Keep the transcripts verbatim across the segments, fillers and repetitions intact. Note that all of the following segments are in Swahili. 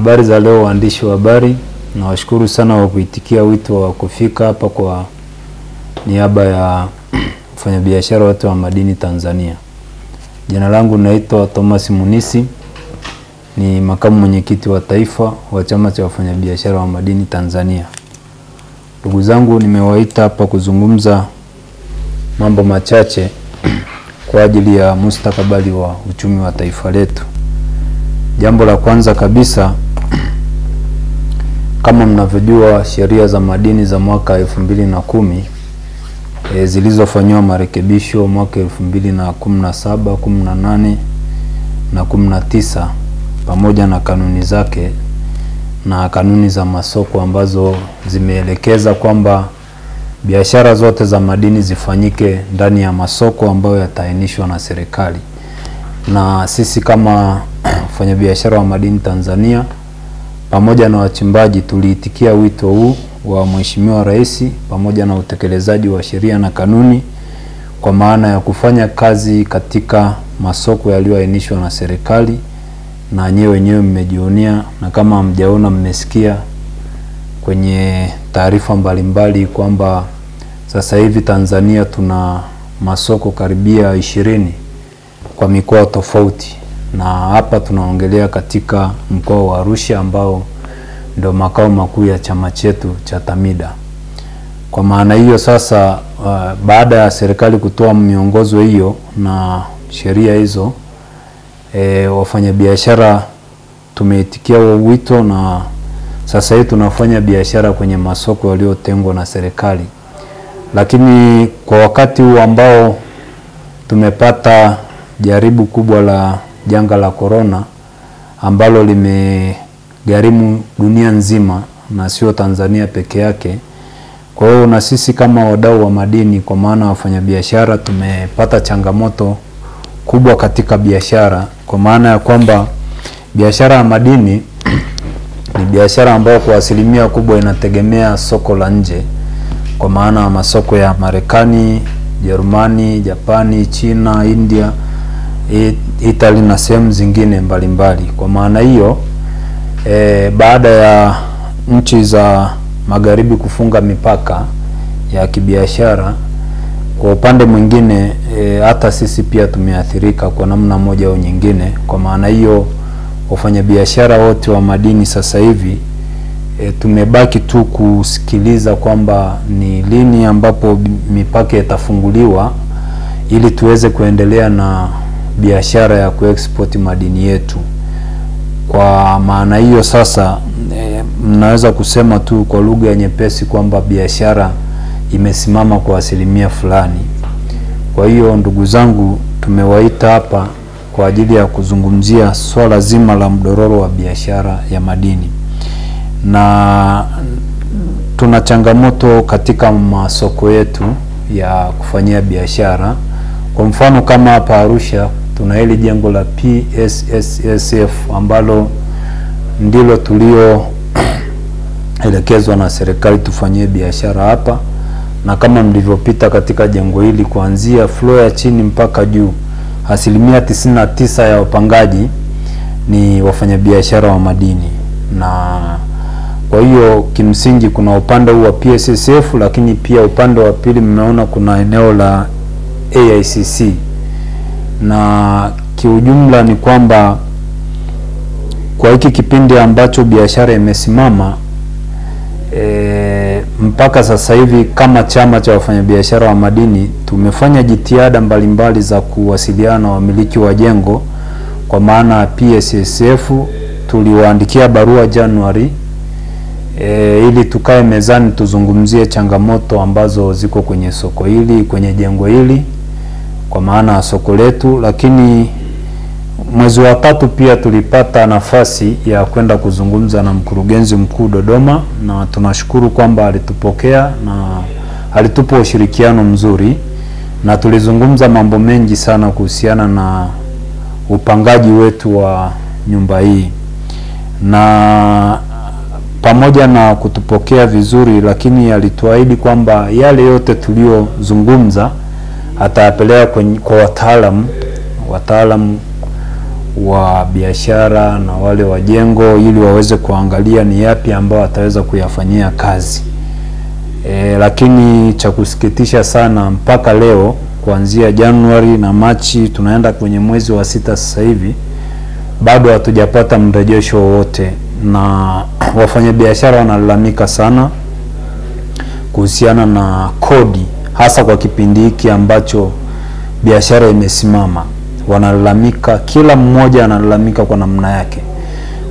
Habari za leo waandishi wa habari, nawashukuru sana kwa kuitikia wito wa kufika hapa kwa niaba ya wafanyabiashara wote wa madini Tanzania. Jina langu naitwa Thomas Munisi, ni makamu mwenyekiti wa taifa wa chama cha wafanyabiashara wa madini Tanzania. Ndugu zangu, nimewaita hapa kuzungumza mambo machache kwa ajili ya mustakabali wa uchumi wa taifa letu. Jambo la kwanza kabisa, kama mnavyojua, sheria za madini za mwaka elfu mbili na kumi e, zilizofanywa marekebisho mwaka elfu mbili na kumi na saba, kumi na nane na kumi na tisa pamoja na kanuni zake na kanuni za masoko ambazo zimeelekeza kwamba biashara zote za madini zifanyike ndani ya masoko ambayo yataainishwa na serikali. Na sisi kama wafanyabiashara wa madini Tanzania pamoja na wachimbaji tuliitikia wito huu wa Mheshimiwa Rais pamoja na utekelezaji wa sheria na kanuni, kwa maana ya kufanya kazi katika masoko yaliyoainishwa na serikali. Na nyewe wenyewe mmejionia, na kama hamjaona mmesikia kwenye taarifa mbalimbali kwamba sasa hivi Tanzania tuna masoko karibia ishirini kwa mikoa tofauti, na hapa tunaongelea katika mkoa wa Arusha ambao ndio makao makuu ya chama chetu cha Tamida. Kwa maana hiyo sasa, uh, baada ya serikali kutoa miongozo hiyo na sheria hizo, e, wafanyabiashara tumeitikia wito, na sasa hivi tunafanya biashara kwenye masoko yaliyotengwa na serikali. Lakini kwa wakati huu ambao tumepata jaribu kubwa la janga la corona ambalo limegharimu dunia nzima na sio Tanzania peke yake, kwa hiyo na sisi kama wadau wa madini, kwa maana wafanyabiashara, tumepata changamoto kubwa katika biashara, kwa maana ya kwamba biashara ya madini ni biashara ambayo kwa asilimia kubwa inategemea soko la nje, kwa maana masoko ya Marekani, Jerumani, Japani, China, India, Italia na sehemu zingine mbalimbali. Kwa maana hiyo e, baada ya nchi za magharibi kufunga mipaka ya kibiashara, kwa upande mwingine e, hata sisi pia tumeathirika kwa namna moja au nyingine. Kwa maana hiyo wafanyabiashara wote wa madini sasa hivi e, tumebaki tu kusikiliza kwamba ni lini ambapo mipaka itafunguliwa ili tuweze kuendelea na biashara ya kuexport madini yetu. Kwa maana hiyo sasa e, mnaweza kusema tu kwa lugha nyepesi kwamba biashara imesimama kwa asilimia fulani. Kwa hiyo ndugu zangu, tumewaita hapa kwa ajili ya kuzungumzia swala zima la mdororo wa biashara ya madini, na tuna changamoto katika masoko yetu ya kufanyia biashara. Kwa mfano kama hapa Arusha tuna hili jengo la P S S F ambalo ndilo tulio elekezwa na serikali tufanyie biashara hapa, na kama mlivyopita katika jengo hili kuanzia floor ya chini mpaka juu, asilimia tisini na tisa ya wapangaji ni wafanyabiashara wa madini. Na kwa hiyo kimsingi kuna upande huu wa P S S F, lakini pia upande wa pili mmeona kuna eneo la A I C C. Na kiujumla ni kwamba kwa hiki kipindi ambacho biashara imesimama e, mpaka sasa hivi kama chama cha wafanyabiashara wa madini tumefanya jitihada mbalimbali za kuwasiliana na wamiliki wa jengo, kwa maana P S S F tuliwaandikia barua Januari E, ili tukae mezani tuzungumzie changamoto ambazo ziko kwenye soko hili, kwenye jengo hili, kwa maana soko letu. Lakini mwezi wa tatu pia tulipata nafasi ya kwenda kuzungumza na mkurugenzi mkuu Dodoma, na tunashukuru kwamba alitupokea na alitupa ushirikiano mzuri, na tulizungumza mambo mengi sana kuhusiana na upangaji wetu wa nyumba hii. Na pamoja na kutupokea vizuri, lakini alituahidi kwamba yale yote tuliyozungumza atayapeleka kwa wataalamu wataalamu wa biashara na wale wa jengo ili waweze kuangalia ni yapi ambao wataweza kuyafanyia kazi. E, lakini cha kusikitisha sana mpaka leo kuanzia Januari na Machi tunaenda kwenye mwezi wa sita sasa hivi bado hatujapata mrejesho wote, na wafanyabiashara wanalalamika sana kuhusiana na kodi, hasa kwa kipindi hiki ambacho biashara imesimama. Wanalalamika, kila mmoja analalamika kwa namna yake.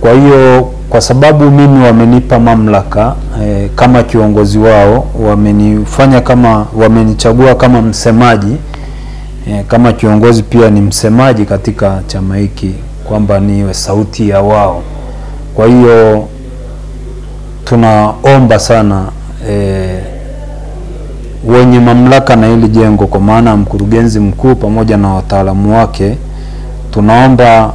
Kwa hiyo kwa sababu mimi wamenipa mamlaka e, kama kiongozi wao, wamenifanya kama, wamenichagua kama msemaji e, kama kiongozi pia ni msemaji katika chama hiki, kwamba niwe sauti ya wao. Kwa hiyo tunaomba sana e, wenye mamlaka na hili jengo, kwa maana mkurugenzi mkuu pamoja na wataalamu wake, tunaomba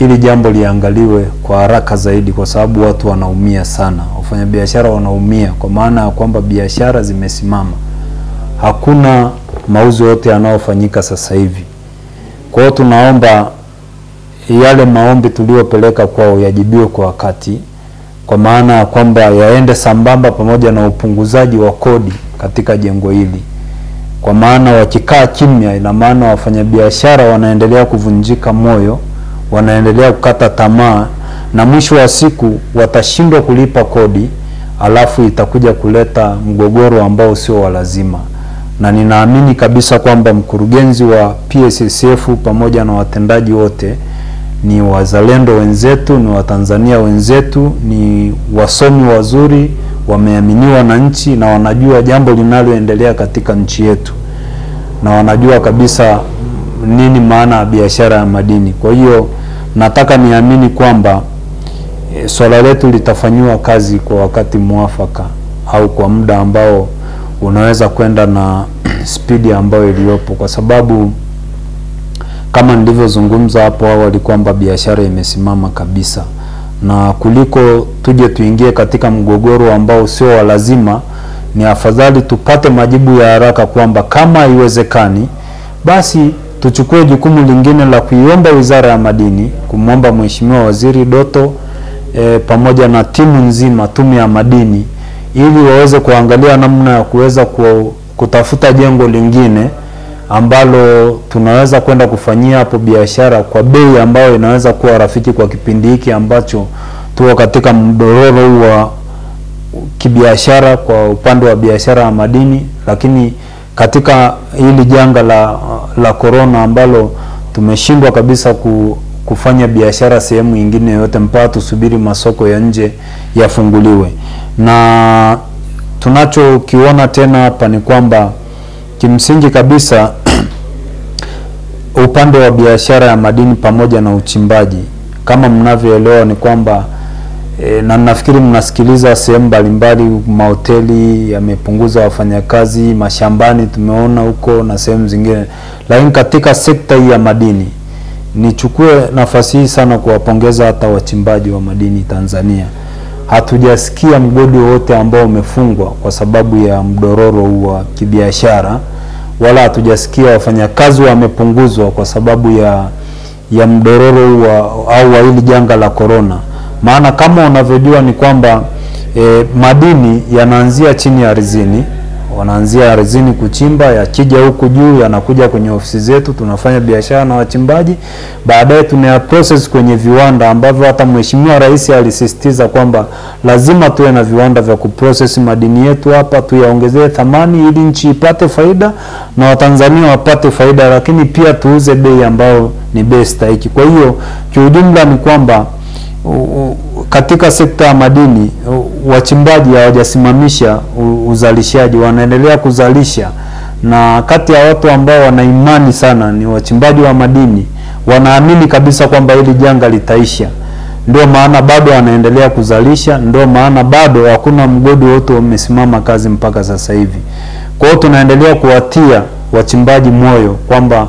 ili jambo liangaliwe kwa haraka zaidi, kwa sababu watu wanaumia sana, wafanyabiashara wanaumia, kwa maana kwamba biashara zimesimama, hakuna mauzo yote yanayofanyika sasa hivi. Kwa hiyo tunaomba yale maombi tuliyopeleka kwao yajibiwe kwa wakati, kwa maana kwamba yaende sambamba pamoja na upunguzaji wa kodi katika jengo hili. Kwa maana wakikaa kimya, ina maana wafanyabiashara wanaendelea kuvunjika moyo, wanaendelea kukata tamaa, na mwisho wa siku watashindwa kulipa kodi, alafu itakuja kuleta mgogoro ambao sio wa lazima. Na ninaamini kabisa kwamba mkurugenzi wa P S S F pamoja na watendaji wote ni wazalendo wenzetu, ni Watanzania wenzetu, ni wasomi wazuri, wameaminiwa na nchi, na wanajua jambo linaloendelea katika nchi yetu, na wanajua kabisa nini maana ya biashara ya madini. Kwa hiyo nataka niamini kwamba e, swala letu litafanywa kazi kwa wakati muafaka, au kwa muda ambao unaweza kwenda na spidi ambayo iliyopo, kwa sababu kama nilivyozungumza hapo awali kwamba biashara imesimama kabisa, na kuliko tuje tuingie katika mgogoro ambao sio wa lazima, ni afadhali tupate majibu ya haraka kwamba kama haiwezekani basi tuchukue jukumu lingine la kuiomba Wizara ya Madini, kumwomba Mheshimiwa Waziri Doto e, pamoja na timu nzima, Tume ya Madini, ili waweze kuangalia namna ya kuweza kutafuta jengo lingine ambalo tunaweza kwenda kufanyia hapo biashara kwa bei ambayo inaweza kuwa rafiki kwa kipindi hiki ambacho tuko katika mdororo wa kibiashara kwa upande wa biashara ya madini, lakini katika hili janga la la corona ambalo tumeshindwa kabisa ku, kufanya biashara sehemu nyingine yote mpaka tusubiri masoko ya nje yafunguliwe. Na tunachokiona tena hapa ni kwamba kimsingi kabisa upande wa biashara ya madini pamoja na uchimbaji, kama mnavyoelewa ni kwamba e, na nafikiri mnasikiliza sehemu mbalimbali, mahoteli yamepunguza wafanyakazi, mashambani tumeona huko na sehemu zingine, lakini katika sekta hii ya madini, nichukue nafasi hii sana kuwapongeza hata wachimbaji wa madini Tanzania. Hatujasikia mgodi wote ambao umefungwa kwa sababu ya mdororo wa kibiashara, wala hatujasikia wafanyakazi wamepunguzwa kwa sababu ya ya mdororo wa, au wa hili janga la corona. Maana kama unavyojua ni kwamba e, madini yanaanzia chini ya ardhini, wanaanzia ardhini kuchimba, yakija huku juu yanakuja kwenye ofisi zetu, tunafanya biashara na wachimbaji, baadaye tunaya process kwenye viwanda ambavyo hata Mheshimiwa Rais alisisitiza kwamba lazima tuwe na viwanda vya kuprocess madini yetu hapa, tuyaongezee thamani ili nchi ipate faida na Watanzania wapate faida, lakini pia tuuze bei ambayo ni bei stahiki. Kwa hiyo kiujumla ni kwamba katika sekta ya madini wachimbaji hawajasimamisha uzalishaji, wanaendelea kuzalisha, na kati ya watu ambao wana imani sana ni wachimbaji wa madini, wanaamini kabisa kwamba hili janga litaisha, ndio maana bado wanaendelea kuzalisha, ndio maana bado hakuna mgodi wote umesimama kazi mpaka sasa hivi. Kwa hiyo tunaendelea kuwatia wachimbaji moyo kwamba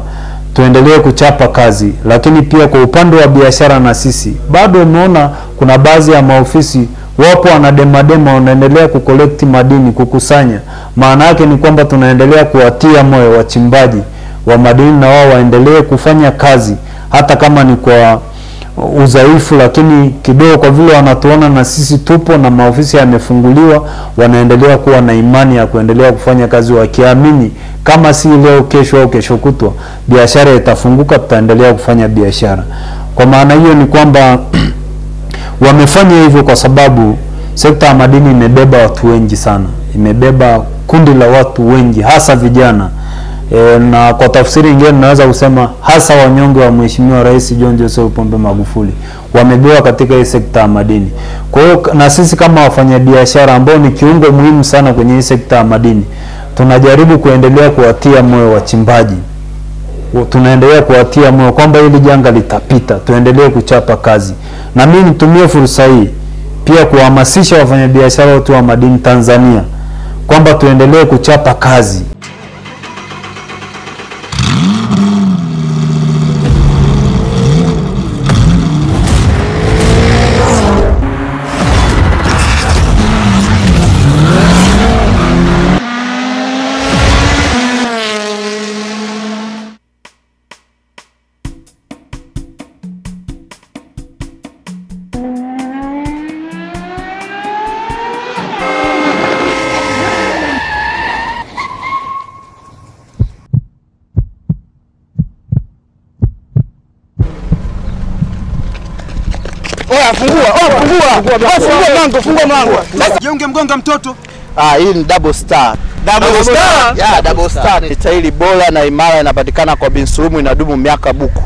tuendelee kuchapa kazi, lakini pia kwa upande wa biashara na sisi bado umeona kuna baadhi ya maofisi wapo wanademadema wanaendelea kukolekti madini, kukusanya. Maana yake ni kwamba tunaendelea kuwatia moyo wachimbaji wa madini na wao waendelee kufanya kazi, hata kama ni kwa udhaifu, lakini kidogo kwa vile wanatuona na sisi tupo na maofisi yamefunguliwa, wanaendelea kuwa na imani ya kuendelea kufanya kazi wakiamini kama si leo kesho au kesho kutwa biashara itafunguka, tutaendelea kufanya biashara. Kwa maana hiyo ni kwamba wamefanya hivyo kwa sababu sekta ya madini imebeba watu wengi sana, imebeba kundi la watu wengi hasa vijana. E, na kwa tafsiri nyingine naweza kusema hasa wanyonge wa Mheshimiwa Rais John Joseph Pombe Magufuli wamebewa katika hii sekta ya madini. Kwa hiyo na sisi kama wafanyabiashara ambao ni kiungo muhimu sana kwenye hii sekta ya madini, tunajaribu kuendelea kuwatia moyo wachimbaji, tunaendelea kuwatia moyo kwamba hili janga litapita, tuendelee kuchapa kazi. Na mimi nitumie fursa hii pia kuhamasisha wafanyabiashara wote wa madini Tanzania kwamba tuendelee kuchapa kazi. Jiunge mgonga mtoto. Ah, hii ni double star. Double, double star. star? Yeah, double star. Ni tairi bora na imara, inapatikana kwa binsurumu, inadumu miaka buku.